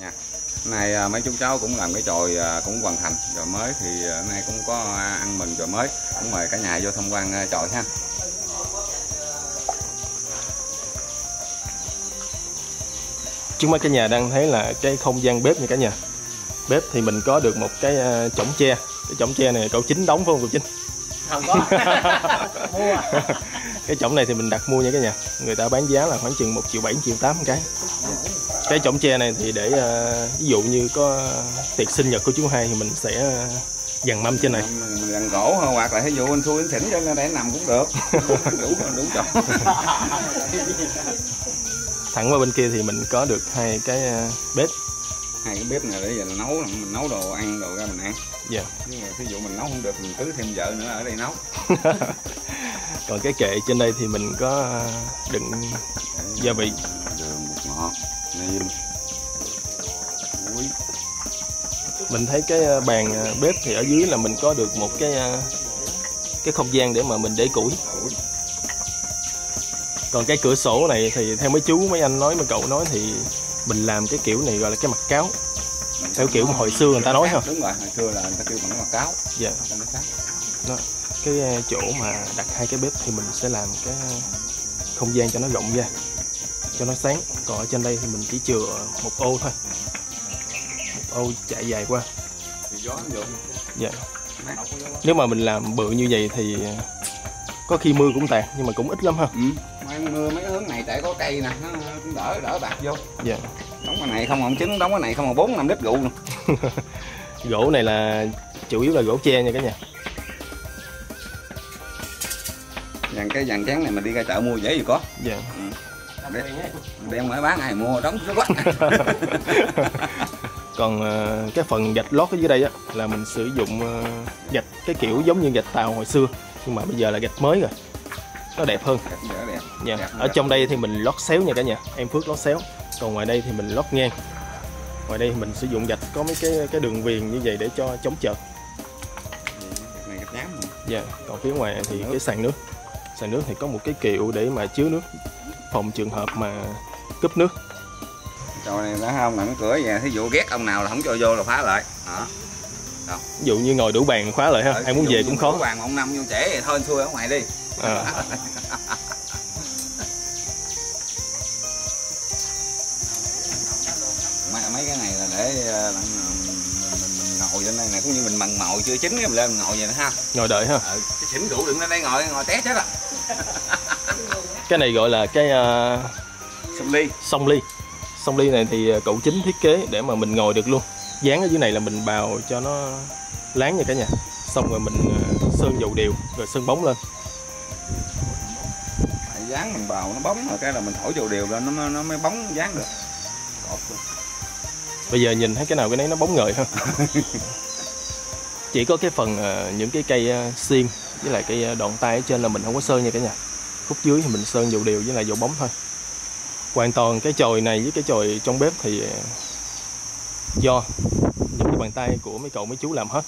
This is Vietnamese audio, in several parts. cả nhà. Nay mấy chú cháu cũng làm cái chòi cũng hoàn thành rồi mới, thì nay cũng có ăn mừng rồi mới, cũng mời cả nhà vô tham quan chòi ha. Trước mắt cả nhà đang thấy là cái không gian bếp nha cả nhà. Bếp thì mình có được một cái chõng tre. Cái chõng tre này cậu Chính đóng phải không cậu Chính? Không có. Mua. Cái chõng này thì mình đặt mua nha cả nhà. Người ta bán giá là khoảng chừng 1.700.000-1.800.000 cái. Cái chõng tre này thì để ví dụ như có tiệc sinh nhật của chú Hai thì mình sẽ dằn mâm trên này. Mình dằn gỗ hoặc là ví dụ anh xui anh xỉn cho nên để nằm cũng được. Đủ chõng. Thẳng qua bên kia thì mình có được hai cái bếp. Hai cái bếp này để giờ nấu, mình nấu đồ ăn đồ ra mình ăn. Dạ. Nhưng mà ví dụ mình nấu không được mình cứ thêm vợ nữa ở đây nấu. Còn cái kệ trên đây thì mình có đựng gia vị, đường, bột ngọt, nêm, muối. Mình thấy cái bàn bếp thì ở dưới là mình có được một cái không gian để mà mình để củi. Còn cái cửa sổ này thì theo mấy chú mấy anh nói mấy cậu nói thì mình làm cái kiểu này gọi là cái mặt cáo, theo kiểu hồi xưa người ta nói ha. Đúng rồi, hồi xưa là người ta kêu bằng mặt cáo. Dạ. Đó, cái chỗ mà đặt hai cái bếp thì mình sẽ làm cái không gian cho nó rộng ra, cho nó sáng. Còn ở trên đây thì mình chỉ chừa một ô thôi, một ô chạy dài qua. Dạ. Nếu mà mình làm bự như vậy thì có khi mưa cũng tạt nhưng mà cũng ít lắm ha. Mưa mấy hướng này tại có cây nè, nó cũng đỡ bạc vô. Dạ. Đóng cái này không còn trứng, đóng cái này không còn 4-5 lít rượu luôn. Gỗ này là chủ yếu là gỗ tre nha cả nhà. Dàn cái dàn chén này mình đi ra chợ mua dễ gì có. Dạ. Đem mới bán ai mua đóng quá. Còn cái phần gạch lót ở dưới đây á là mình sử dụng gạch cái kiểu giống như gạch Tàu hồi xưa nhưng mà bây giờ là gạch mới rồi. Nó đẹp hơn. Đẹp. Dạ. Đẹp, ở trong đây thì mình lót xéo nha cả nhà, em Phước lót xéo. Còn ngoài đây thì mình lót ngang. Ngoài đây thì mình sử dụng gạch có mấy cái đường viền như vậy để cho chống chợt. Này gạch nám. Dạ. Còn phía ngoài thì cái sàn nước. Sàn nước thì có một cái kiệu để mà chứa nước, phòng trường hợp mà cúp nước. Chỗ này đã không là cái cửa nhà, thí dụ ghét ông nào là không cho vô là phá lại. Đó. Đâu. Ví dụ như ngồi đủ bàn khóa lại ha, ai muốn về cũng khó. Đủ bàn ông Năm vô trễ thì thôi xui ở ngoài đi. À. Mấy cái này là để mình ngồi trên đây này, cũng như mình mần mồi chưa chín cái mình lên mình ngồi vậy đó ha, ngồi đợi ha. Cái xỉn rượu đừng lên đây ngồi té chết à. Cái này gọi là cái song ly này thì cậu Chính thiết kế để mà mình ngồi được luôn. Dán ở dưới này là mình bào cho nó láng nha cả nhà, xong rồi mình sơn dầu điều rồi sơn bóng lên. Dán mình vào nó bóng rồi cái là mình thổi dầu điều lên nó mới bóng dán được. Bây giờ nhìn thấy cái nào cái nấy nó bóng ngời ha. Chỉ có cái phần những cái cây xiên với lại cây đòn tay ở trên là mình không có sơn nha cả nhà. Khúc dưới thì mình sơn dầu điều với lại dầu bóng thôi. Hoàn toàn cái chòi này với cái chòi trong bếp thì do những cái bàn tay của mấy cậu mấy chú làm hết,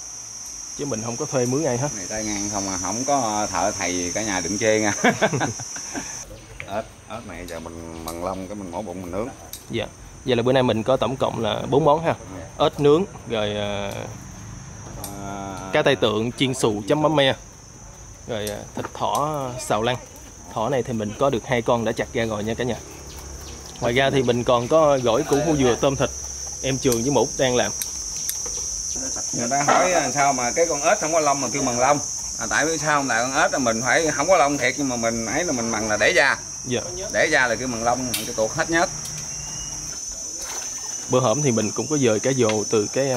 chứ mình không có thuê mướn ai hết. Này tay ngang không à, không có thợ thầy cả nhà đừng chê nha. Ớt này giờ mình bằng lông cái mình mổ bụng mình nướng. Dạ. Vậy là bữa nay mình có tổng cộng là 4 món ha. Ớt nướng rồi cá tai tượng chiên xù chấm mắm me. Rồi thịt thỏ xào lăn. Thỏ này thì mình có được 2 con đã chặt ra rồi nha cả nhà. Ngoài ra thì mình còn có gỏi củ hủ dừa tôm thịt. Em Trường với Mũ đang làm. Người ta hỏi sao mà cái con ếch không có lông mà kêu bằng lông à, tại vì sao là con ếch là mình phải không có lông thiệt nhưng mà mình ấy là mình bằng là để da. Dạ. Để da là kêu bằng lông, cái tuột hết nhất. Bữa hổm thì mình cũng có dời cá dồ từ cái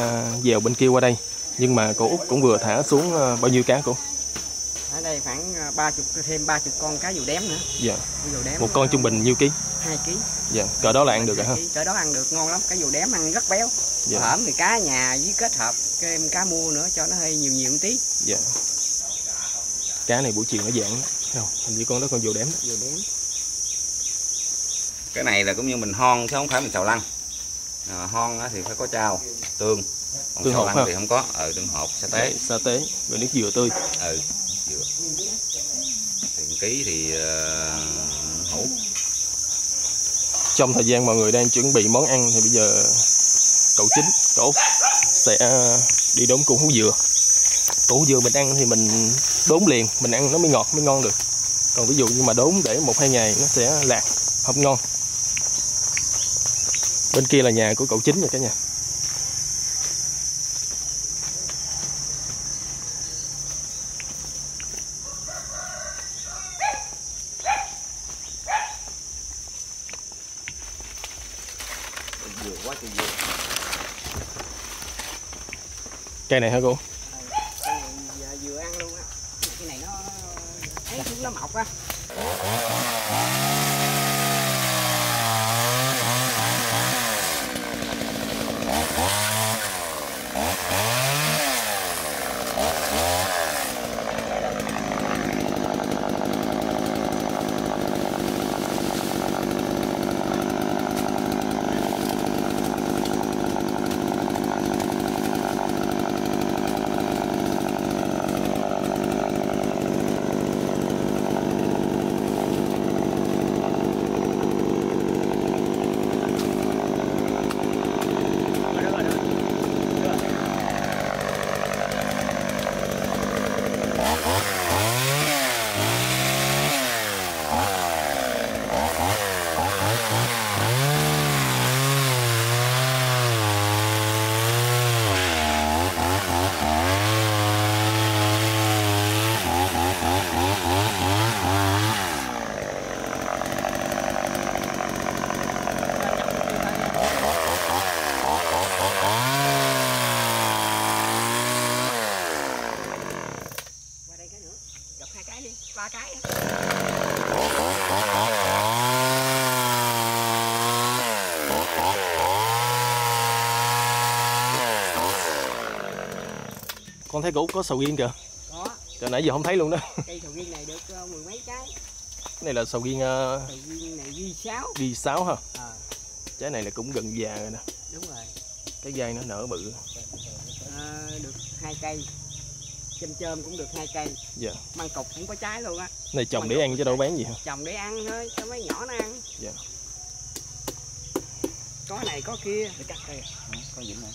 dèo bên kia qua đây, nhưng mà cô Út cũng vừa thả xuống bao nhiêu cá cô? Ở đây khoảng 30 con cá dồ đém nữa. Dạ. Dồ đém một con trung bình nhiêu ký? 2 kg. Dạ. Cỡ đó là ăn được rồi ha. Cỡ đó ăn được ngon lắm, cá dồ đém ăn rất béo. Dạ. Bữa hổm thì cá nhà với kết hợp kem cá mua nữa cho nó hơi nhiều một tí. Dạ. Cá này buổi chiều nó dạng không, hình như con đó con dồ đém. Dồ đém. Cái này là cũng như mình hon chứ không phải mình xào lăn. Hon thì phải có chao, tương. Còn xào lăn thì không có, tương hột, sa tế, rồi nước dừa tươi. Dừa. Thì 1 kg thì hủ. Trong thời gian mọi người đang chuẩn bị món ăn thì bây giờ cậu chính cổ sẽ đi đốn củ hú dừa. Củ hú dừa mình ăn thì mình đốn liền, mình ăn nó mới ngọt mới ngon được. Còn ví dụ như mà đốn để 1-2 ngày nó sẽ lạc, không ngon. Bên kia là nhà của cậu chính rồi cả nhà. Cây này hả cô? Vừa ăn luôn á. Cái này nó ấy xuống nó mọc á. Con thấy cũ có sầu riêng kìa. Có. Trời, nãy giờ không thấy luôn đó. Cây sầu riêng này được mười mấy cái. Cái này là sầu riêng sầu riêng này ghi 6. Ghi 6 hả? À. Trái này là cũng gần già rồi nè. Đúng rồi. Cái dây nó nở bự. À, được 2 cây. Chôm chôm cũng được 2 cây. Dạ. Măng cục cũng có trái luôn á. Này trồng để ăn chứ đâu bán gì hả? Trồng để ăn thôi, cho mấy nhỏ nó ăn. Dạ. Có này có kia, để cắt đây. Ừ, có gì nữa.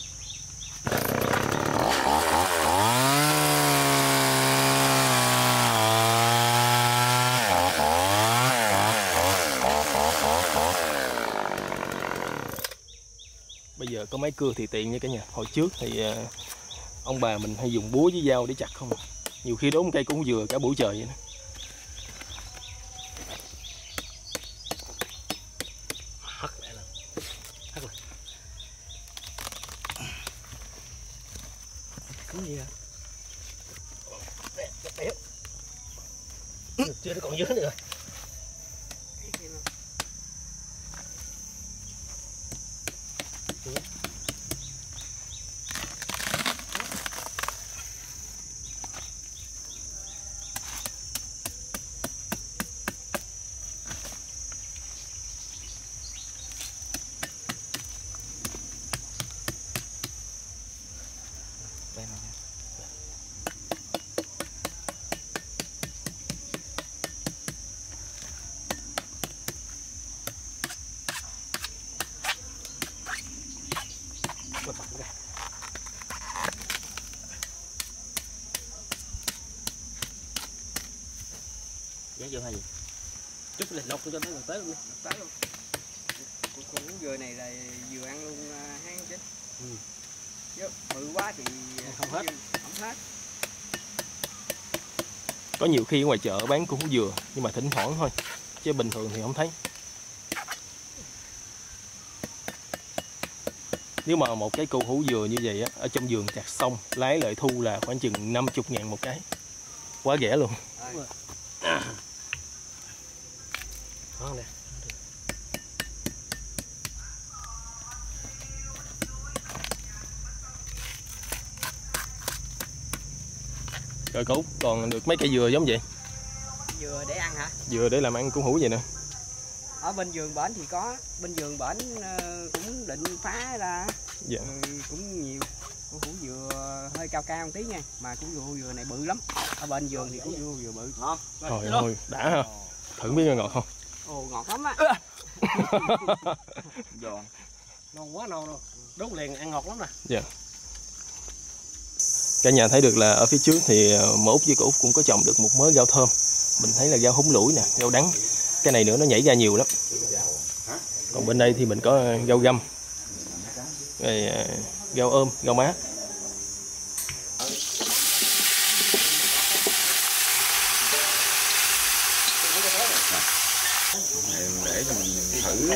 Bây giờ có máy cưa thì tiện nha cả nhà. Hồi trước thì ông bà mình hay dùng búa với dao để chặt không. Nhiều khi đốn cây cũng vừa cả buổi trời vậy đó. Chưa nó còn dưới nữa. Vô hay gì? Chút lên lọc cho nó gần tới luôn đi, tới luôn. Con dừa này là vừa ăn luôn hang chứ. Ừ. Chứ bự quá thì không hết. Không hết. Có nhiều khi ngoài chợ bán củ dừa nhưng mà thỉnh thoảng thôi, chứ bình thường thì không thấy. Nếu mà một cái củ hủ dừa như vậy á, ở trong vườn chặt xong lái lợi thu là khoảng chừng 50.000 một cái. Quá rẻ luôn. À. Ngon nè. Rồi cậu còn được mấy cây dừa giống vậy? Dừa để ăn hả? Dừa để làm ăn cũng hủ vậy nè. Ở bên vườn bển thì có, bên vườn bển cũng định phá ra. Dạ. Cũng nhiều. Củ hủ dừa hơi cao cao một tí nha, mà củ hủ dừa này bự lắm. Ở bên vườn thì củ hủ dừa bự. Ngon. Trời ơi, đã ha. Thử biết nó ngọt không? Ồ, ngọt lắm á. Giòn. Non quá non luôn. đốt liền ăn ngọt lắm nè. Dạ. Cả nhà thấy được là ở phía trước thì mợ Út với cô Út cũng có trồng được một mớ rau thơm. Mình thấy là rau húng lủi nè, rau đắng. Cái này nữa nó nhảy ra nhiều lắm. Còn bên đây thì mình có rau găm, rồi rau ôm, rau má. Để mình thử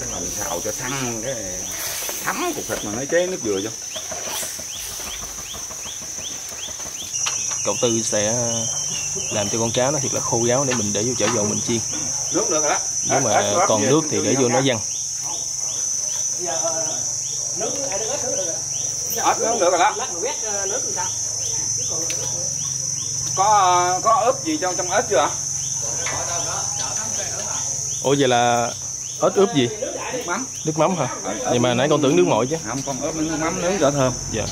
cái nồi xào cho săn cái thấm cục thịt mà nó chế nước dừa vô. Cậu Tư sẽ làm cho con cá nó thiệt là khô ráo để mình để vô chảo dầu mình chiên. Nước được rồi đó. Nếu mà còn nước thì để vô nó văng. Nước ai nước được rồi. Ớt nước được rồi đó. Lát quét nước làm sao? Có ớt gì trong trong ớt chưa ạ? Ủa vậy là ớt ướp gì? Nước mắm. Nước mắm hả? Nhưng mà nãy con tưởng nước mọi chứ. Không, con ớt nước mắm nướng đỡ thơm. Dạ.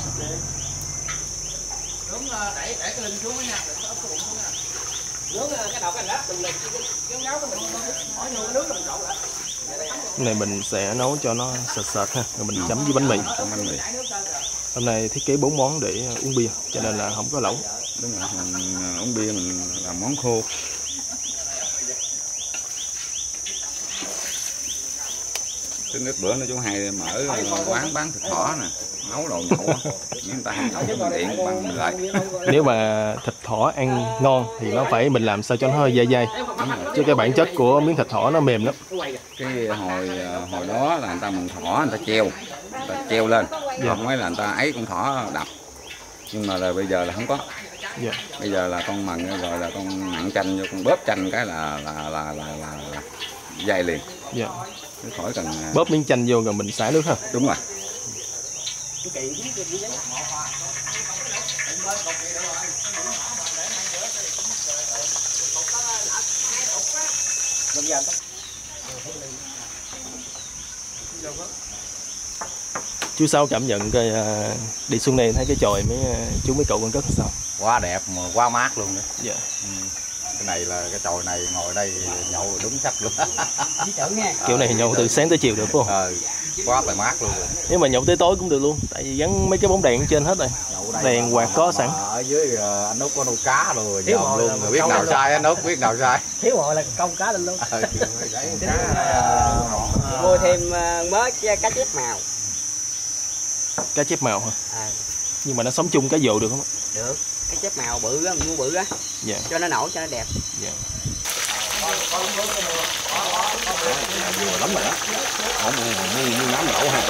Để cái lưng xuống nha, đừng có ốp cái bụng xuống nha. Nướng cái đầu cái lát, đừng lịnh cái nấu cái mình bỏ vô nước là mình trộn lại. Này mình sẽ nấu cho nó sệt sệt ha, rồi mình chấm với bánh mì. Hôm nay thiết kế 4 món để uống bia, cho nên là không có lẩu. Đúng rồi, mình uống bia mình làm món khô. Tính ít bữa nó chú Hai mở quán bán thịt thỏ nè, nấu đồ nhậu á, người ta không nấu điện bằng mình lại. Nếu mà thịt thỏ ăn ngon thì nó phải mình làm sao cho nó hơi dai dai, chứ cái bản chất của miếng thịt thỏ nó mềm lắm. Cái hồi đó là người ta mừng thỏ người ta treo lên, không phải là người ta ấy con thỏ đập, nhưng mà là bây giờ là không có. Bây giờ là con mần rồi là con nặng chanh vô, con bóp chanh cái là dai liền. Khỏi cần bóp miếng chanh vô rồi mình xả nước ha. Đúng rồi. Chú Sáu cảm nhận cái đi xuống đây thấy cái chòi mấy cậu con rất sao? Quá đẹp mà quá mát luôn nữa. Dạ. Cái này là cái chòi này ngồi đây nhậu đúng sắc luôn. Kiểu này nhậu từ sáng tới chiều được không? Quá thoải mát luôn. Nếu mà nhậu tới tối cũng được luôn, tại vì gắn mấy cái bóng đèn trên hết rồi. Đèn quạt có sẵn. Ở dưới anh Út có nuôi cá rồi, nhậu luôn rồi biết nào sai anh Út biết nào sai. Thiếu hồi là câu cá lên luôn. Mua thêm mới cá chép màu. Cá chép màu hả? Nhưng mà nó sống chung cá dồ được không? Được. Cái chép màu bự á, mình mua bự á. Dạ. Cho nó nổi, cho nó đẹp. Dạ. Vừa lắm rồi đó. Ổng mua nắm lẩu ha.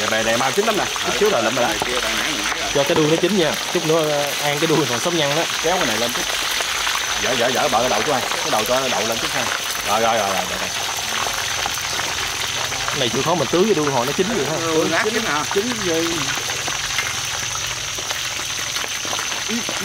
Giờ bè này mau chín lắm nè. Chút xíu là lụm rồi. Cho cái đuôi nó chín nha. Chút nữa ăn cái đuôi còn sóc nhăn đó. Kéo cái này lên chút. Dở bợ cái đầu chú Hai. Cái đầu cho đậu lên chút ha. Rồi. Này chịu khó mình tưới cái đuôi hồi nó chín rồi ha. Ngát chín hả? Chín gì? Mùa này ớt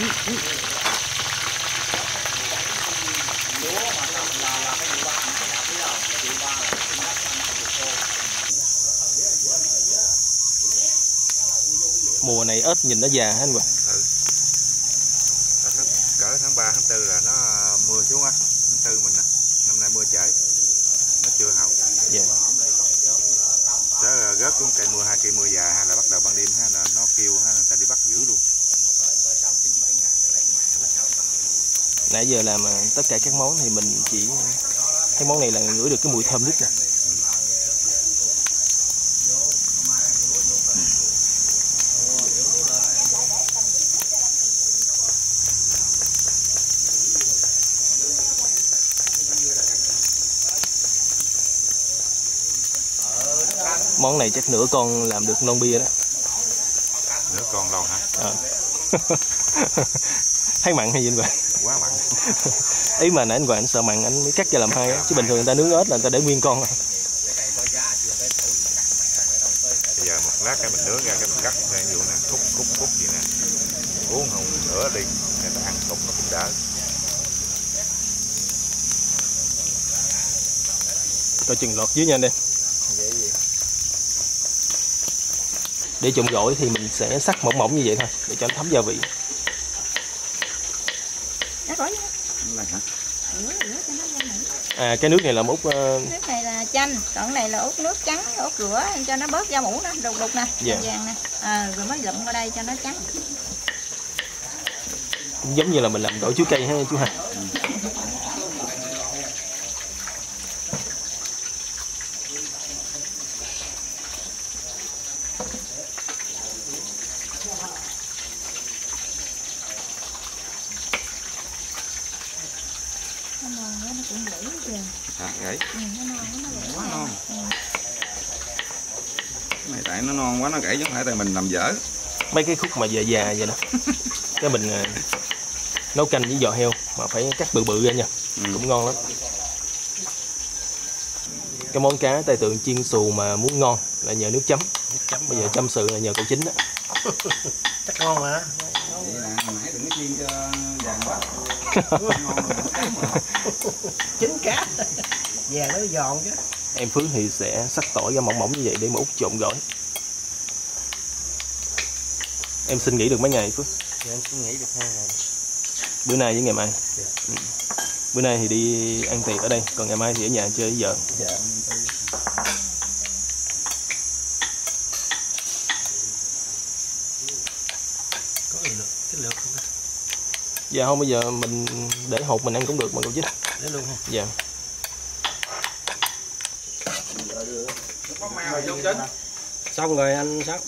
nhìn nó già hết anh Quỳnh. Cỡ tháng 3, tháng 4 là nó mưa xuống á. Tháng 4 mình nè, năm nay mưa trễ. Nó chưa hậu. Dạ. Tới gớt xuống cây mưa, hai cây mưa già hay là bắt đầu ban đêm ha là nó kêu ha, người ta đi bắt giữ luôn. Nãy giờ làm tất cả các món thì mình chỉ cái món này là ngửi được cái mùi thơm nức nè. Món này chắc nửa con làm được lon bia đó. Nửa con lon hả? Thấy mặn hay gì vậy? Quá mặn. Ý mà nãy anh Hoàng anh sợ mặn anh mới cắt ra làm hai á, chứ bình thường người ta nướng ếch là người ta để nguyên con. Bây giờ một lát cái mình nướng ra cái mình cắt ra vụ nè, khúc gì nè, uống hùng nửa đi, người ta ăn cục nó cũng đỡ. Coi chừng lọt dưới nha anh em. Để trộn gỏi thì mình sẽ sắc mỏng mỏng như vậy thôi để cho nó thấm gia vị. Cái nước này là một nước này là chanh, còn này là út nước trắng, út rửa cho nó bớt da mũ nó đục đục nè, dạ, vàng nè, rồi mới lụm qua đây cho nó trắng. Cũng giống như là mình làm gỏi chuối cây ha chú ha. Nó gãy chứ không phải tại mình làm dở. Mấy cái khúc mà già vậy nè, cái mình nấu canh với giò heo mà phải cắt bự ra nha, cũng ngon lắm. Cái món cá Tây Tượng chiên xù mà muốn ngon là nhờ nước chấm. Bây giờ chăm sự là nhờ cậu Chính đó. Chắc ngon hả? Vậy là nãy đừng có chiên cho vàng quá. Chính cá. Vàng nó giòn chứ. Em Phước thì sẽ sắc tỏi ra mỏng mỏng như vậy để mà út trộn gỏi. Em xin nghỉ được mấy ngày Phước? Dạ, em xin nghỉ được 2 ngày. Bữa nay với ngày mai? Dạ. Bữa nay thì đi ăn tiệc ở đây, còn ngày mai thì ở nhà chơi với vợ. Dạ. Có cái lượt không? Dạ không, bây giờ mình để hột mình ăn cũng được mà cậu Chính. Để luôn ha? Dạ. Xong rồi anh sắp.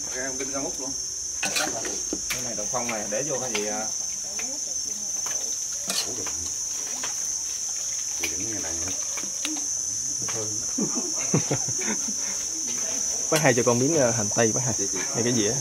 Cái này đậu phong này để vô cái gì bác hai cho con miếng hành tây bác hai hay cái dĩa.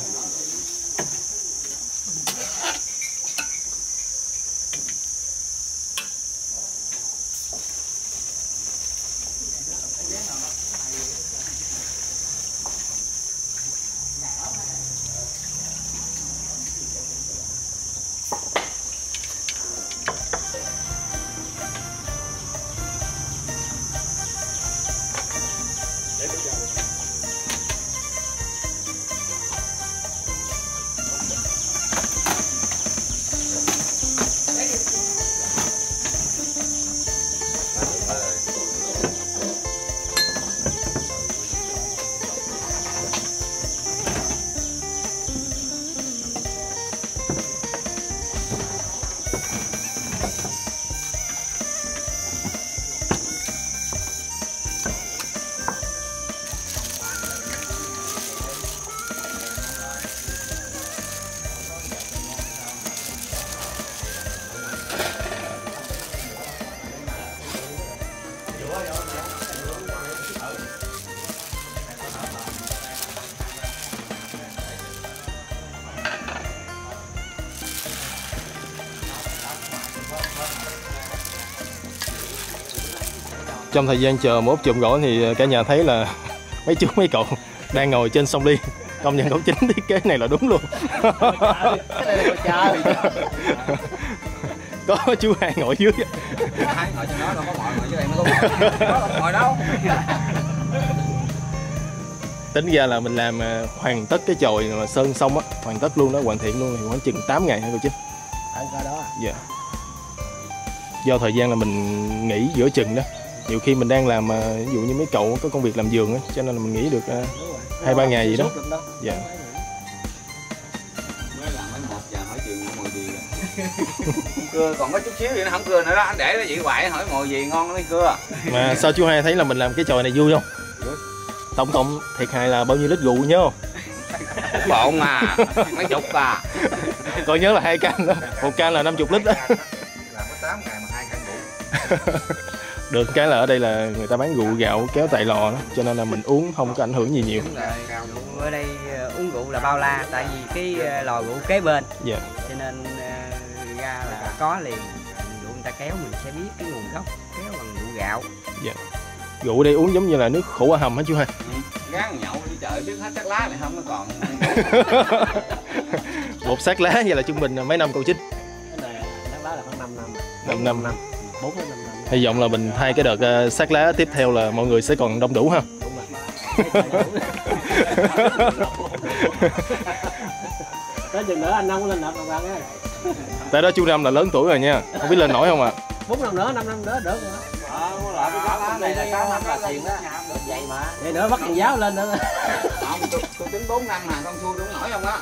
Trong thời gian chờ mốt chụm gỏi thì cả nhà thấy là mấy chú mấy cậu đang ngồi trên sông Ly. Công nhận cậu Chính thiết kế này là đúng luôn. Có chú Hai ngồi dưới. Hai ngồi trên đó đâu có mọi người dưới đây mới có ngồi đâu. Tính ra là mình làm hoàn tất cái chòi mà sơn xong á, hoàn tất luôn đó, hoàn thiện luôn thì khoảng chừng 8 ngày hả cậu Chính? Ở coi đó. Dạ. Do thời gian là mình nghỉ giữa chừng đó. Nhiều khi mình đang làm, ví dụ như mấy cậu có công việc làm vườn á, cho nên là mình nghỉ được 2-3 ngày gì đó. Dạ. Mới làm đến 1 giờ hỏi chuyện mồi gì cưa, còn có chút xíu vậy nó không cưa nữa đó, anh để nó vậy hoài hỏi mồi gì ngon nó mới cưa. Mà sao chú Hai thấy là mình làm cái chòi này vui không? Vui. Tổng thiệt hại là bao nhiêu lít rượu nhớ không? Bộn mà, mấy chục à. Còn nhớ là 2 can đó, 1 can là 50 lít đó. Làm có 8 ngày mà 2 can rượu. Được cái là ở đây là người ta bán rượu gạo kéo tại lò đó, cho nên là mình uống không có ảnh hưởng gì nhiều. Ở đây uống rượu là bao la, tại vì cái lò rượu kế bên, yeah, cho nên ra là có liền rượu người ta kéo mình sẽ biết cái nguồn gốc, kéo bằng rượu gạo. Yeah. Rượu đây uống giống như là nước khổ qua hầm hả chú Hai? Gán nhậu đi chợ biết hết xác lá này không có còn. Một xác lá vậy là trung bình là mấy năm cậu Chính? Cái này xác lá là khoảng 5 năm. 4 năm. Hy vọng là mình thay cái đợt xác lá tiếp theo là mọi người sẽ còn đông đủ ha. Tới chừng nữa anh Năm lên nộp đồng bằng á. Tại đó chú Năm là lớn tuổi rồi nha, không biết lên nổi không ạ? À? 4 năm nữa, 5 năm nữa được rồi. cá này là cá 5 là tiền á. Vậy mà. Vậy nữa mất thằng giáo lên nữa. Không, tôi tính 4 năm mà con xui đúng nổi không á.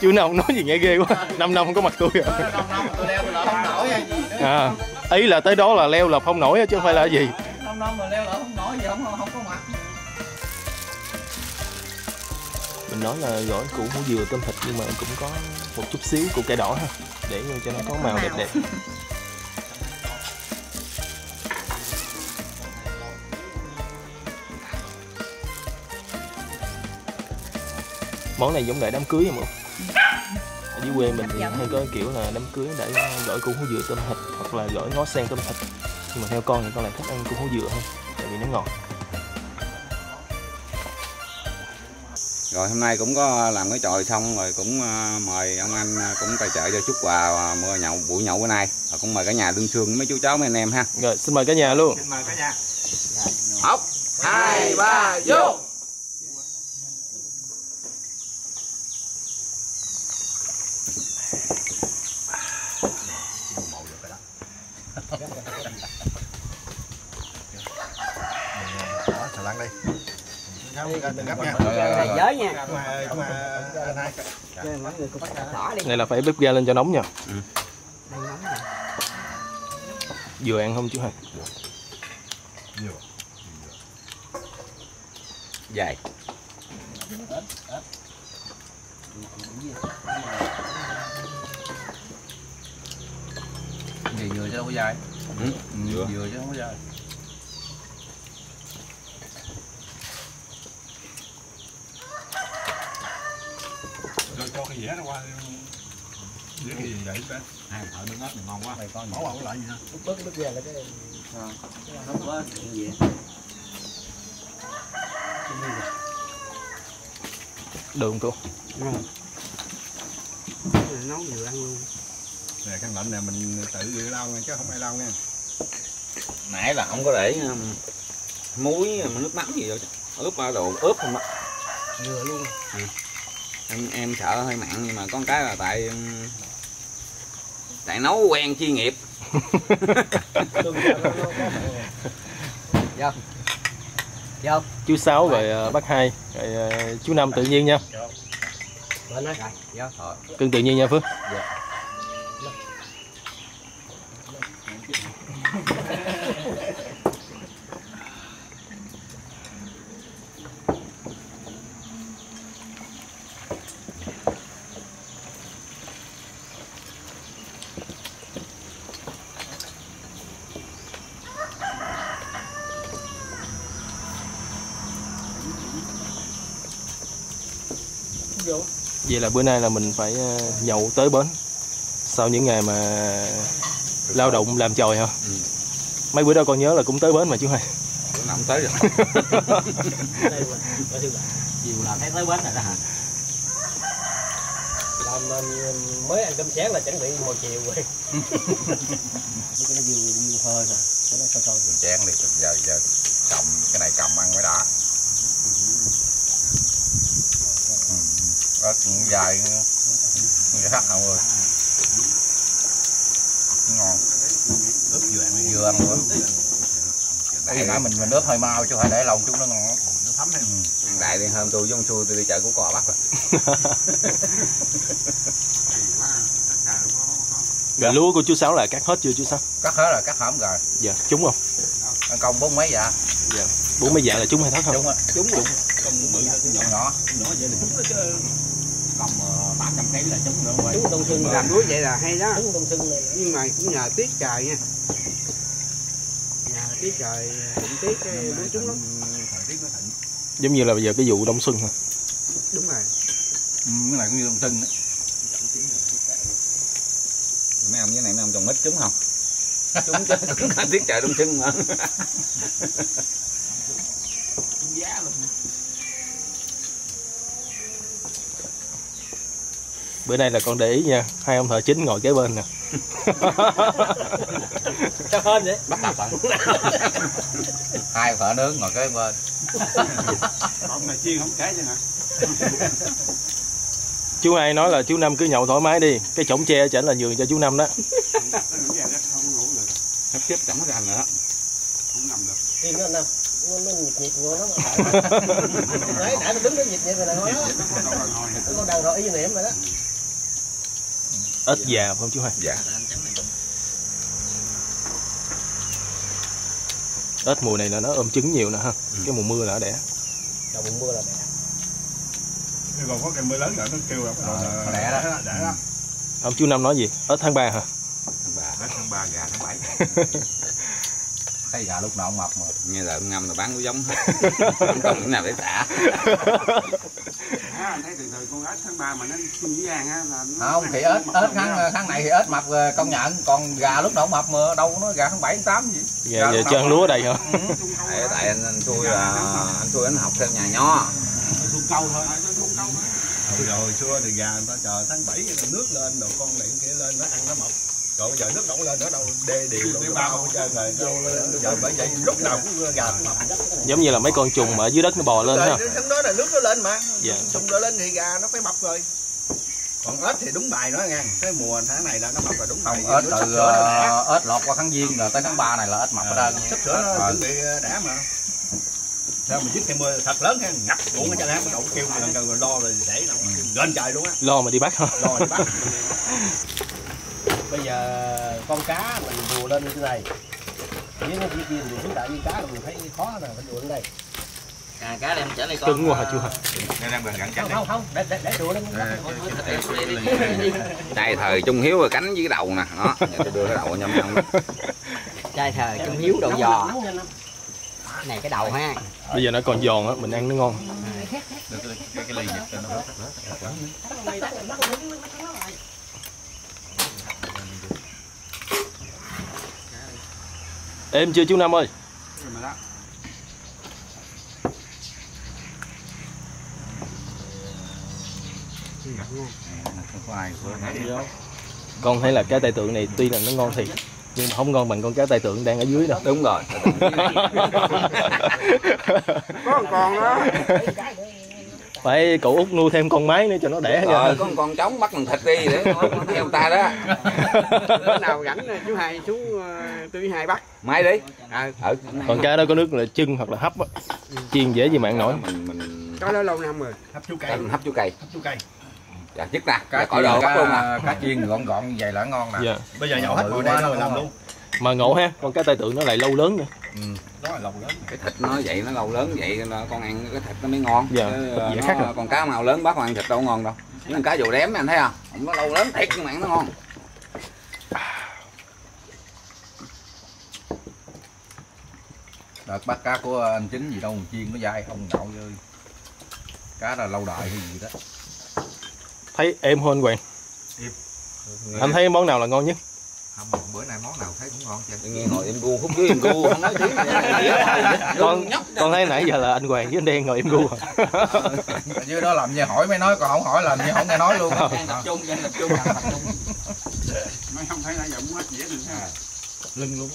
Chú nào không nói gì nghe ghê quá. 5 năm không có mặt tôi rồi. 5 năm tôi leo là không nổi hay gì nữa. À, ý là tới đó là leo là không nổi chứ không phải là gì. 5 năm mà leo là không nổi gì không có mặt. Mình nói là gỏi củ hủ dừa tôm thịt nhưng mà cũng có một chút xíu củ cải đỏ ha, để cho nó có màu đẹp đẹp. Món này giống đại đám cưới không? Ở dưới quê mình thì hay có kiểu là đám cưới để gỏi củ hủ dừa tôm thịt hoặc là gỏi ngó sen tôm thịt, nhưng mà theo con thì con lại thích ăn củ hủ dừa hơn tại vì nó ngọt. Rồi hôm nay cũng có làm cái chòi xong rồi, cũng mời ông anh cũng tài trợ cho chút quà buổi nhậu bữa nay, và cũng mời cả nhà đương xương mấy chú cháu mấy anh em ha. Rồi xin mời cả nhà luôn. Xin mời cả nhà. 1, 2, 3 vô. Này là phải bếp ga lên cho nóng nha. Vừa ăn không chú Hai? Dài. Gì vừa chứ đâu có dài. Vừa chứ không có dài. Cho cái dĩa nó qua dĩa cái gì vậy bé? Ăn thợ nướng ớt này ngon quá. Bỏ vào lại gì ha? Bớt về là cái nóng quá chuyện gì? Được không cô? Nấu vừa ăn luôn. Nè căn lạnh này mình tự rửa lau nha chứ không ai lau nha. Nãy là không có để muối nước mắm gì đâu, ướp ba đồ ướp không á. Vừa luôn. Em sợ hơi mặn nhưng mà con cái là tại nấu quen chuyên nghiệp. Vô. Chú Sáu rồi bác Hai rồi chú Năm tự nhiên nha. Cưng tự nhiên nha Phước. Vậy là bữa nay là mình phải nhậu tới bến sau những ngày mà lao động làm chòi hả? Mấy bữa đó con nhớ là cũng tới bến mà chú Hai. Bữa nào cũng tới rồi. Nhiều là thấy tới bến rồi đó hả? Làm mới ăn cơm sáng là chuẩn bị một chiều rồi. Cái nó nhiều hơi nè, cái nó sôi chén thì giờ cầm cái này cầm ăn mới đã. Ớt cũng dài nữa. Ơi. Ngon. Ướp vừa ăn luôn. Đại nói mình ướp hơi mau chứ phải để lòng chúng nó ngon. Nó thấm đi. Đại đi hôm tôi với ông Xui tôi đi chợ của Cò Bắc rồi. Gà lúa của chú Sáu là cắt hết chưa chú Sáu? Cắt hết rồi, cắt hổm rồi. Dạ, trúng không? Ăn công 40 mấy dạ. Dạ. 40 mấy dạ là trúng hay thất không? Trúng á. Trúng rồi. Con bự nhỏ vậy là trúng đó chứ. Còn 300 kg là trúng nữa rồi. Trúng đông sưng làm đuối vậy là hay đó. Trúng đông sưng nhưng mà cũng nhờ tiết trời nha. Nhờ tiết trời cũng tiết cái bún trúng lắm. Thời tiết nó thịnh. Giống như là bây giờ cái vụ đông sưng hả? Đúng rồi. Cái này cũng như đông sưng đó. Mấy ông với này mấy ông trồng mít trúng không? Trúng chứ cũng là tiết trời đông sưng mà. Giá luôn. Bữa nay là con để ý nha, hai ông thợ chính ngồi kế bên nè. Sao hên vậy? Bắt đập rồi. Hai thợ nướng ngồi kế bên. Còn này chiên không kể chứ hả? Chú Hai nói là chú Năm cứ nhậu thoải mái đi, cái chổng tre chảnh là nhường cho chú Năm đó. Không ngủ được. Sắp xếp chẳng có rành nữa đó. Không nằm được. Đi nữa Năm. Nó nhịp nhịp ngon lắm. Đấy, nãy nó đứng nó nhịp nhịp rồi nè. Nó đang rồi ý niệm rồi đó. Ít già không chú Hai? Dạ. Ếch mùa này là nó ôm trứng nhiều nè ha. Ừ. Cái mùa mưa là nó đẻ. Đầu mùa mưa là đẻ. Khi còn có cây mưa lớn rồi nó kêu là đẻ đó. Đẻ đó. Ông chú Năm nói gì? Ếch tháng 3 hả? Tháng 3, ếch tháng 3 gà tháng 7. Thấy gà lúc nào mập mà nghe là ngâm là bán nó giống hết. Không có những nào để tả. Anh thấy từ từ con ếch tháng 3 mà nó chung với An á là nó không thì ếch tháng này thì ếch mập công nhận, còn gà lúc nào mập mà đâu nó gà tháng 7 tháng 8 gì. Gà về chân lúa đây hả? Tại anh xui là anh học theo nhà nho. Xuống câu thôi. Rồi xưa thì gà người ta chờ tháng 7 nước lên đồ con lại kia lên nó ăn nó mập. Còn bây giờ nước đổ lên nó đâu đê điều đâu bao trơn rồi đâu giờ bởi vậy lúc nào cũng gà mập. Giống như là mấy con trùng mà ở dưới đất nó bò lên ha. Nó nói là nước nó lên mà. Dạ. Trùng nó lên thì gà nó phải mập rồi. Còn ếch thì đúng bài nó nha. Cái mùa tháng này là nó mập rồi đúng bài. Ếch từ ếch lọt qua tháng Giêng rồi tới tháng 3 này là ếch mập ở đây. Sắp sửa nó chuẩn bị đẻ mà. Sao mà dứt cây mưa thật lớn ha, ngập ruộng ở trên hang đậu kêu rồi lo rồi để lên trời luôn á. Lo mà đi bắt hả? Lo đi bắt. Bây giờ con cá mình đùa lên như thế này, nếu nó kia mình xuống đại như cá là mình thấy khó là phải đùa lên đây. À, cá đem trở lại con. Cứng quá hả chú hả? Không, để đùa lên. Trai thời Trung Hiếu rồi cánh với cái đầu nè, đó, tôi đưa cái đầu nhâm nhâm. Trai thời Trung Hiếu đầu giò. Cái này cái đầu ha. Bây giờ nó còn giòn á, mình ăn nó ngon. Cái ly giật cho nó. Êm chưa chú Năm ơi? Con thấy là cá tai tượng này tuy là nó ngon thiệt nhưng mà không ngon bằng con cá tai tượng đang ở dưới đâu. Đúng rồi. Có con đó. Phải cậu Út nuôi thêm con mái nữa cho nó đẻ nha. Có con trống bắt bằng thịt đi để nó theo ta đó. Bữa nào rảnh chú Hai chú Tư Hai bắt mái đi. Còn cá đó có nước là chưng hoặc là hấp á. Chiên dễ gì mạng nổi. Mình có đó lâu năm rồi. Hấp chú cây. Hấp chú cây. Hấp chú cây. Dạ chiếc ta. Cá chiên đồ bắt luôn à. Cá chiên gọn gọn vậy là ngon nè. Bây giờ nhậu hết mọi đây rồi làm luôn. Mà ngộ ha, con cá tai tượng nó lại lâu lớn nữa. Ừ, đó là lâu lớn. Cái thịt nó vậy nó lâu lớn vậy con ăn cái thịt nó mới ngon. Dạ, dạ khác rồi. Còn cá màu lớn bác ăn thịt đâu có ngon đâu. Những cá dù đếm anh thấy không? Không có lâu lớn thiệt nhưng mà ăn nó ngon. Đợt bắt cá của anh Chính gì đâu chiên có dai không ngậu ơi. Cá là lâu đời hay gì đó. Thấy êm hơn Hoàng. Anh thấy món nào là ngon nhất? Không, bữa nay món nào thấy cũng ngon chứ. Nghe ngồi em gu, khúc dưới em gu, không nói tiếng con thấy nãy giờ là anh Hoàng với anh Đen ngồi em gu. Dưới đó làm như hỏi mới nói, còn không hỏi làm như không nghe nói luôn. Tập trung. Nói không thấy nãy giờ muốn hết dĩa được ha. Lưng luôn.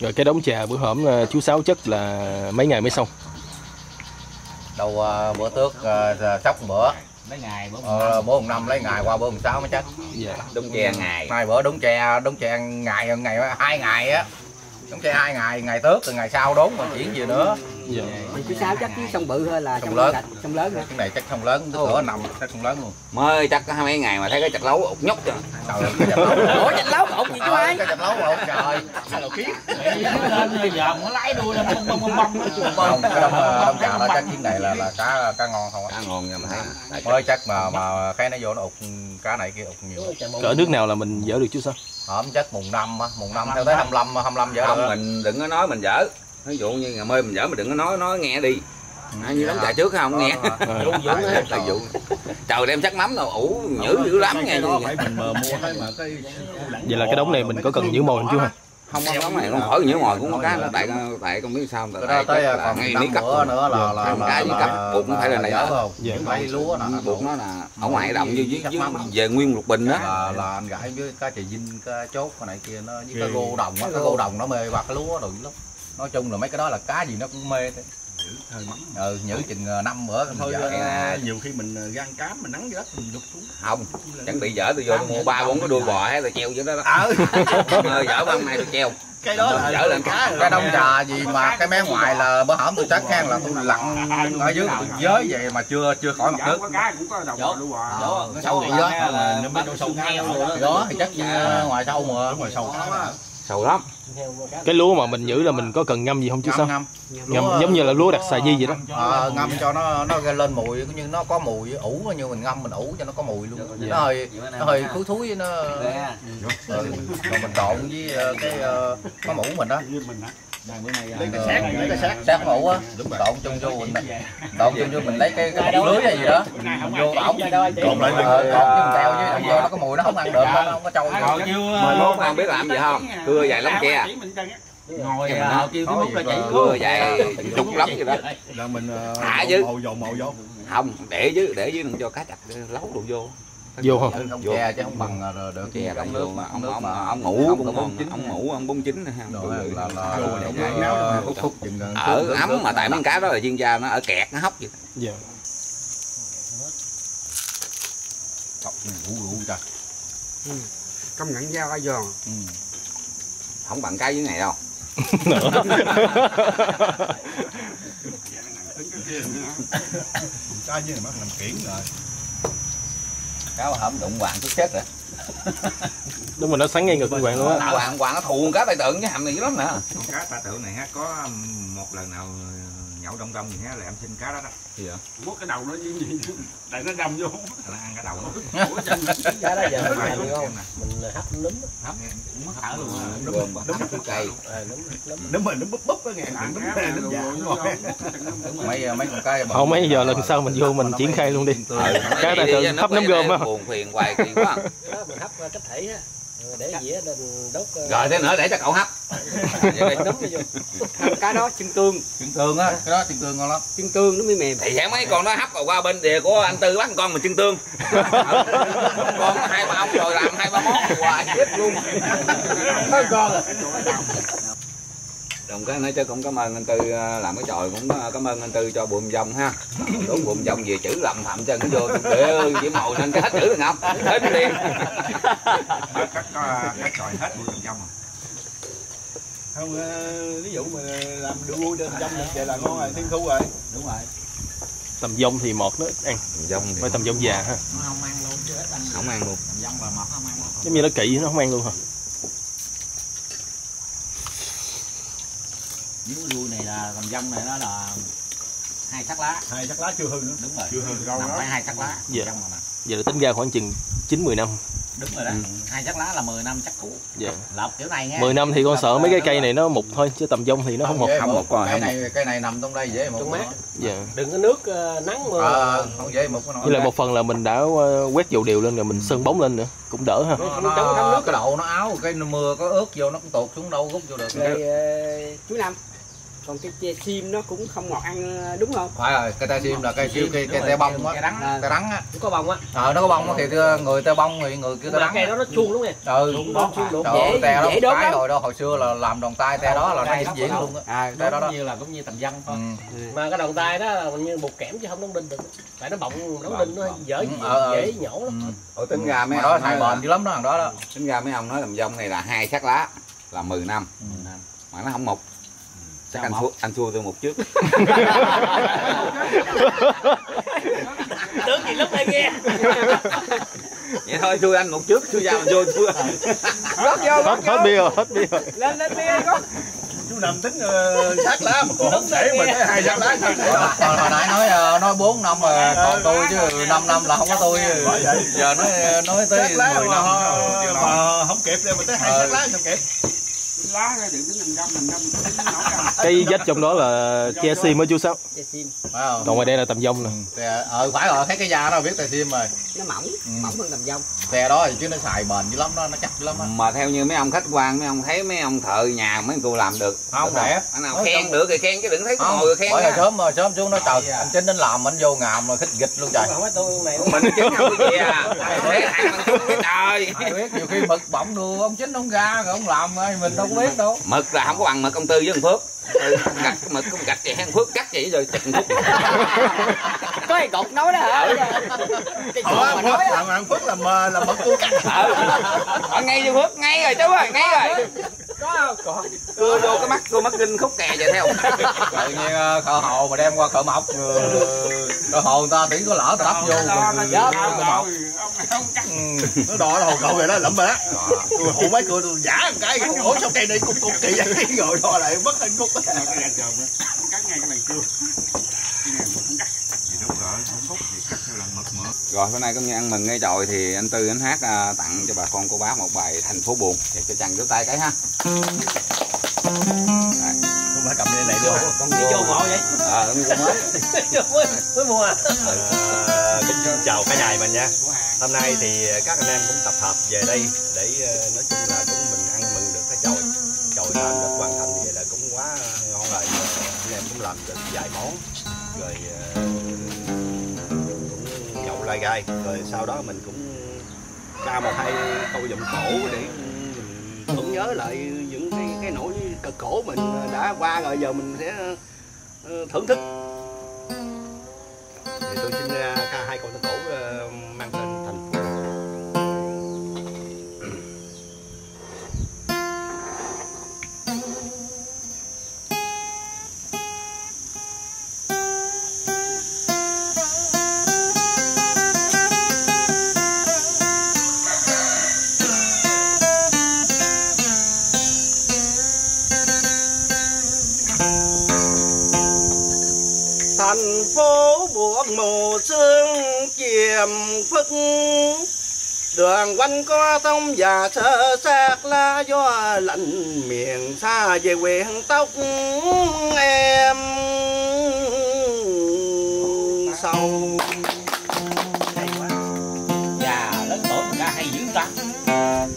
Rồi cái đống trà bữa hổm chú Sáu chất là mấy ngày mới xong? Đầu bữa tước sóc bữa mấy ngày bữa 5 lấy ngày qua bữa 6 mới chết. Dạ. Đống tre ngày. Hai bữa đống tre ngày hai ngày á. Đống tre 2 ngày, ngày tước rồi ngày sau đốn mà chuyển gì nữa. Dạ. Chú Sáu chắc chứ sông bự hay là sông lớn hả? Cái này chắc sông lớn, tới cửa nằm chắc sông lớn luôn. Mới chắc có mấy ngày mà thấy cái chạch lấu ục nhúc rồi. Ủa chạch lấu ục gì chú ơi? Cái chạch lấu ục trời. Sao đâu kiếm. Lên giờ nó lái đuôi lên bông. Đông trà đó chắc chuyến này là cá ngon không á. Cá ngon nha mà thấy. Mới chắc mà cái nó vô nó ục cá này kia ục nhiều. Cỡ nước nào là mình dỡ được chú Sáu? Hổm chắc mùng 5 theo tới 25 dỡ được. Mình đừng có nói mình dỡ. Ví dụ như ngày mai mình dở mà đừng có nói nghe đi. Như đóng trà trước không nghe. Trời đem chắc mắm đâu ủ nhữ dữ lắm nghe. Vậy là cái đống này mình có cần nhử mồi không chú hả? Không có lắm này, con khỏi nhớ mồi cũng có cá, tại con biết sao mà tại ngay miếng cặp nữa là cái cặp bụng phải là này đó, phải lúa nè, bụng nó là ở ngoài động như dưới về nguyên lục bình đó. Là anh gãi với cá chì Vinh, cá chốt cái này kia nó với cá gô đồng á, cá gô đồng nó mê bạc cái lúa rồi lắm. Nói chung là mấy cái đó là cá gì nó cũng mê. Hơi mắm. Ừ, nhử chừng 5 bữa thôi. Nhiều khi mình gan cám mình nắng dưới đất mình đục xuống. Không, chẳng bị dở tôi vô mua 3-4 cái đuôi bò hay là treo vô đó đó. Dở ban này tôi treo. Cái đó là dở lên cá. Cái đông trà gì mà cái mé ngoài là bữa hổm tôi chắc khang là tôi lặn ở dưới tôi giới vậy mà chưa khỏi mặt nước. Cá cũng có đồng bò. Sâu vậy đó. Đó thì chắc ngoài sâu mà ngoài sâu. Sâu lắm. Cái lúa mà mình giữ là mình có cần ngâm gì không chứ sao? Ngâm giống như là lúa đặc xà di vậy đó. Ngâm cho nó lên mùi, cũng như nó có mùi ủ, như mình ngâm mình ủ cho nó có mùi luôn. Nó hơi thúi thúi nó. Rồi mình trộn với cái có mũ mình đó. Lấy cái xác mũ á, trộn chung vô mình lấy cái lưới hay gì đó, vô ổng trộn lại trộn teo với vô nó có mùi nó không ăn được, nó không có trâu. Mà nó không biết làm gì không? Cưa dài lắm kia. Ngồi kêu cái mút ra chỉ cưa dài trục lắm vậy đó. Là mình dồn màu vô. Không, để dưới đừng cho cá chặt lấu đồ vô. Vô không? Vô chứ không bằng được chè trong nước mà ông ngủ cũng còn ông ngủ ông 49 ha. Là ở ấm mà tại mấy cá đó là chuyên gia nó ở kẹt nó hóc vậy. Dạ. Cọc ngủ trời. Công nhận dao ai giòn. Không bằng cái dưới này đâu. Cái dưới này mất làm kiển rồi. Cá hổm đụng hoàng cứ chết rồi. Đúng rồi, nó sáng ngay ngực con hoàng luôn á. Hoàng nó thù cá tài tượng với hầm này dữ lắm nè. Con cá tài tượng này ha, có một lần nào nhậu đông gì ha là em xin cá đó đó. Gì vậy? Mốt cái đầu nó như vậy, nó đâm vô. Là ăn cái đầu nó. Ủa chân cá đó giờ mình không? Mình hấp nấm. Hấp mất thở luôn. Đúng cây. Đúng búp búp á nghe. Mấy con cá bự. Không mấy giờ lần sau mình vô mình triển khai luôn đi. Cá tài tượng hấp nấm gom á. Buồn phiền hoài kỳ quá. Đó mình hấp cách thể á. Để dĩa lên đốt. Rồi thế nữa để cho cậu hấp. Cái đó chân tương á, cái đó chân tương ngon lắm. Chân tương nó mới mềm. Thì sáng mấy con nó hấp rồi qua bên đìa của anh Tư bắt con mình chân tương. Con nó 2-3 ông rồi làm 2-3 món hoài chết luôn. Nó con rồi. Đồng cái nói chứ cũng cảm ơn anh Tư làm cái chòi, cũng cảm ơn anh Tư cho buồm dòng ha. Đúng buồm dòng về chữ lầm thầm cho nó vô để chỉ màu nên cái hết chữ được không? Hết liền. Cắt chòi hết buồm dòng rồi. Không ví dụ mà làm đồ uống trên dòng vậy là ngon rồi, thiên thu rồi. Đúng rồi. Tầm dông thì mọt nó ít ăn. Tầm dông già ha. Nó không ăn luôn chứ ít ăn. Không ăn luôn. Tầm dông là mọt không ăn luôn. Giống như nó kỵ nó không ăn luôn hả? Dưới đuôi này là tầm dông này nó là 2 xác lá. 2 xác lá chưa hư nữa. Đúng rồi. Chưa hư đâu đó. 2 xác lá. Giờ là tính ra khoảng chừng 9-10 năm. Đúng rồi đó. 2 xác lá là 10 năm chắc cũ. Dạ. Lọc kiểu này nha. 10 năm thì con sợ mấy cái cây này nó mục thôi chứ tầm dông thì nó không mục. Không mục rồi. Cây này nằm trong đây dễ mục. Dạ. Đừng có nước nắng mưa. Không dễ mục nó. Như là một phần là mình đã quét dầu điều lên rồi mình sơn bóng lên nữa, cũng đỡ ha. Nó nước cái đậu nó áo cái mưa có ướt vô nó cũng tụt xuống đâu rút vô được. Chú Năm. Còn cái tre sim nó cũng không ngọt ăn đúng không? Phải rồi, cái tre sim là cây siêu cây te bông á, cây đắng á. Có bông á. Nó có bông thì người te bông thì người kia te đắng. Cây đó nó chuông đúng không? Ừ, chuông dễ đốt lắm. Rồi đó hồi xưa là làm đòn tay te đó là nó diễn diễn luôn á. Te đó cũng như tầm dăm thôi. Mà cái đòn tay đó như bột kẽm chứ không đóng đinh được. Tại nó bọng đóng đinh nó dễ nhổ lắm. Ở tính ra mấy đó thay bền dữ lắm đó thằng đó đó. Tính ra mấy ông nói tầm dông này là 2 xác lá là 10 năm. Mà nó không mục. Chắc anh thua tôi một trước. Tướng gì lúc đây nghe. Vậy thôi thua anh một trước, thua ra mình vô thua. Hết bia. Lên bia con. Chú Năm tính xác lá mà còn không để mình 2 xác lá thôi. Hồi nãy nói 4 năm mà còn tôi chứ 5 năm là không có tôi. Giờ nói tới 10 năm mà không kịp đâu mà tới 2 xác lá sao kịp. Cái vách trong đó là tre sim mới chú Sáu. Tre sim. Còn ngoài đây là tầm dông nè. Phải rồi, thấy cái da nó biết tre sim rồi. Nó mỏng hơn tầm dông. Xe đó thì chứ nó xài bền dữ lắm đó, nó chắc lắm đó. Mà theo như mấy ông khách quan, mấy ông thấy mấy ông thợ nhà mấy cô làm được không đẹp. Anh nào khen trong... được thì khen chứ đừng thấy ngồi người khen. Bởi là sớm rồi, sớm xuống nói trời anh Chính đến làm anh vô ngàm rồi khích gịch luôn trời. Mình Chính không cái gì à. Thấy ăn mình không biết trời. Ai biết nhiều khi mực bỏng đưa ông Chính không ra rồi ông làm rồi mình đâu biết đâu. Mực là không có bằng mực ông Tư với ông Phước. Cắt mực không cắt chị Hang Phước cắt chị rồi chặt Phước. Có ai gọt nói đó hả? Cái Phước nói đó. Thằng Phước là mực tôi cắt. Ở ngay vô Phước, ngay rồi chú ơi, ngay rồi. Có không? Đưa vô cái mắt tôi mắt kinh khúc kè vậy theo. Tự nhiên khợ hồ mà đem qua khợ mộc. Khợ hồ người ta tưởng có lỡ tắp vô. Không cắt. Nó đòi là hồ cậu vậy đó, lụm rồi đó. Tôi hù mấy cười tôi giả một cái. Ủa sao cây này cục kỳ vậy? Rồi đo lại mất hình cục. Cắt ngay cái này chưa? Cái này mà không cắt. Rồi hôm nay cũng như ăn mừng nghe trời thì anh Tư anh hát tặng cho bà con cô bác một bài Thành Phố Buồn để cho Trần rửa tay cái ha. Không phải cầm lên này luôn. Con đi vô ngộ vậy. Mới mua à. Chào cả nhà mình nha. Hôm nay thì các anh em cũng tập hợp về đây để nói chung là cũng mình ăn mừng được cái chồi. Chồi làm được hoàn thành thì là cũng quá ngon rồi. Anh em cũng làm được vài món rồi. Gai. Rồi sau đó mình cũng ra một hai câu giọng cổ để mình tưởng nhớ lại những cái nỗi cực khổ mình đã qua rồi, giờ mình sẽ thưởng thức. Thì tôi xin ra ca hai câu giọng cổ mang tên Thành Phố. Thành phố buồn mù sương chìm phức, đường quanh có thông và sơ xác lá gió lạnh, miền xa về quyện tóc em sâu. Hay quá. Dạ, lớn tổ ca hay dữ ta.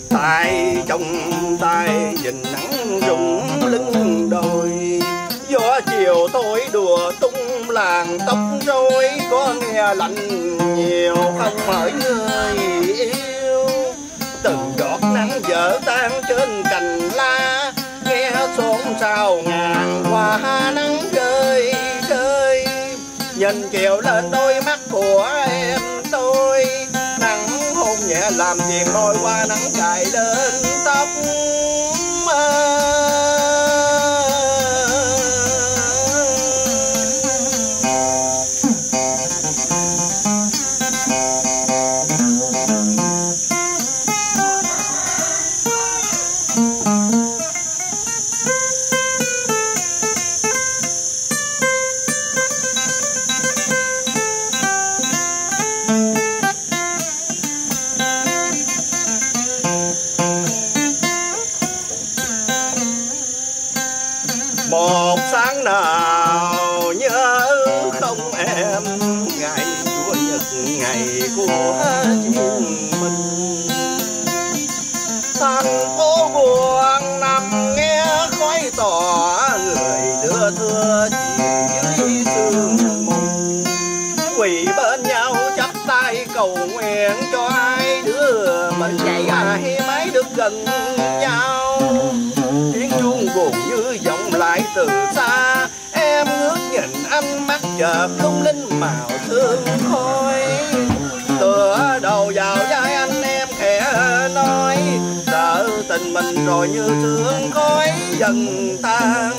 Tay trong tay nhìn nắng rụng lưng đồi, gió chiều tối đùa tung làng tóc rối, có nghe lạnh nhiều không hỡi người yêu. Từng giọt nắng vỡ tan trên cành lá, nghe xôn xao ngàn hoa nắng rơi rơi. Nhìn chiều lên đôi mắt của em tôi, nắng hôn nhẹ làm viền môi qua nắng chạy lên tóc gần nhau. Tiếng chuông buồn như vọng lại từ xa, em ngước nhìn ánh mắt chợt lung linh màu thương khói, tựa đầu vào vai anh em khẽ nói, sợ tình mình rồi như sương khói dần tan.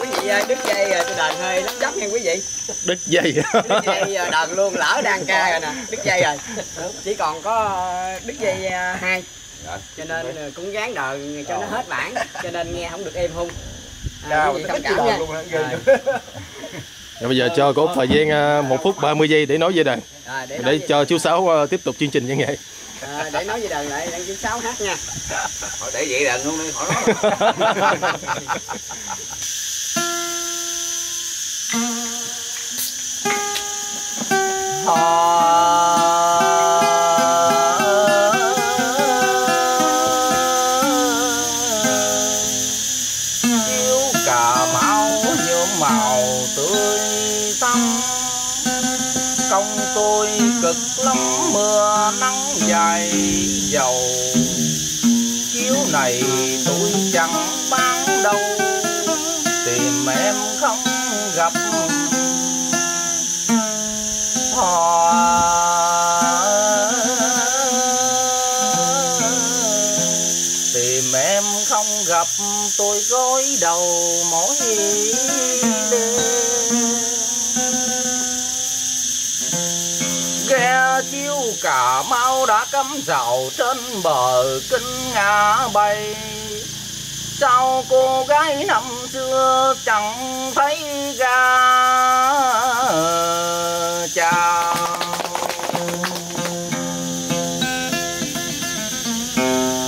Quý vị ơi, đứt dây rồi, tôi đền hơi lắm dấp nha quý vị. Đứt dây. Đứt dây đền luôn, lỡ đang ca rồi nè, đứt dây rồi. Chỉ còn có đứt dây 2. Cho nên cũng gán đền cho nó hết bản, cho nên nghe không được êm hung. Quý vị thông cảm nha. Rồi bây giờ cho có thời gian 1 phút 30 giây để nói về đền. Để cho chú Sáu tiếp tục chương trình như vậy. Để nói về đền lại, đang chú Sáu hát nha. Thôi để vậy đền luôn đi, khỏi nói. công tôi cực lắm, mưa nắng dài dầu chiếu này tôi chẳng bán đâu, tìm em không gặp thò. Gặp tôi gối đầu mỗi đêm, ghe chiếu Cà Mau đã cắm rào trên bờ Kinh Ngã Bay. Sao cô gái năm xưa chẳng thấy ra cha?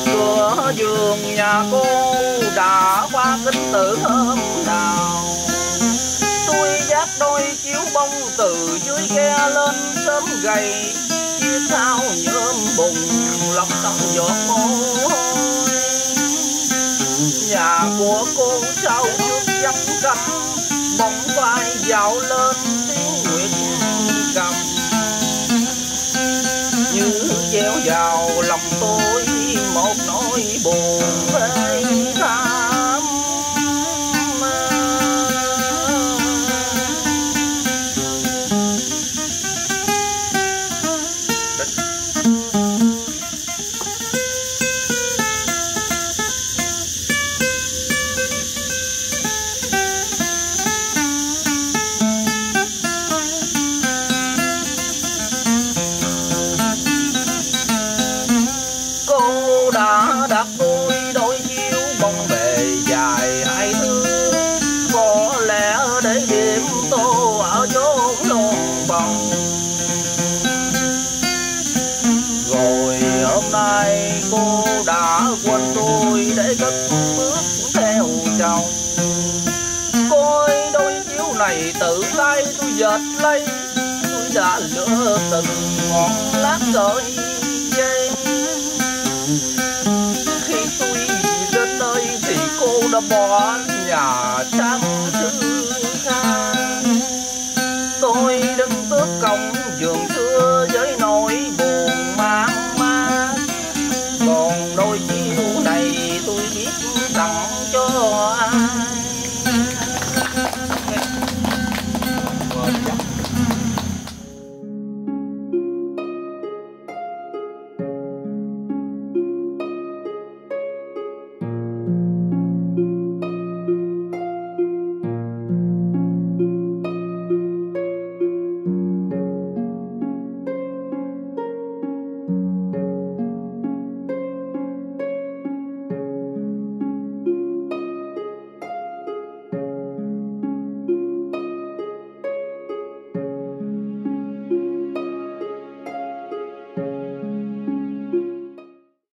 Cửa giường nhà cô đã qua kính từ hôm nào, tôi dắt đôi chiếu bông từ dưới ghe lên sớm gầy. Chiếc thao nhớm bùng lọc tóc giọt mồ hôi, nhà của cô sau trước dăm cắm bóng vai dạo lên tiếng nguyệt cầm. Như chéo vào lòng tôi một nỗi buồn vây thăm, cô đã quên tôi để cất bước theo chồng. Coi đôi chiếu này tự tay tôi dệt lấy, tôi đã lựa từng ngọn lát sợi dây. Khi tôi đến nơi thì cô đã bỏ nhà sang thứ khác. Tôi đứng trước cổng giường xưa với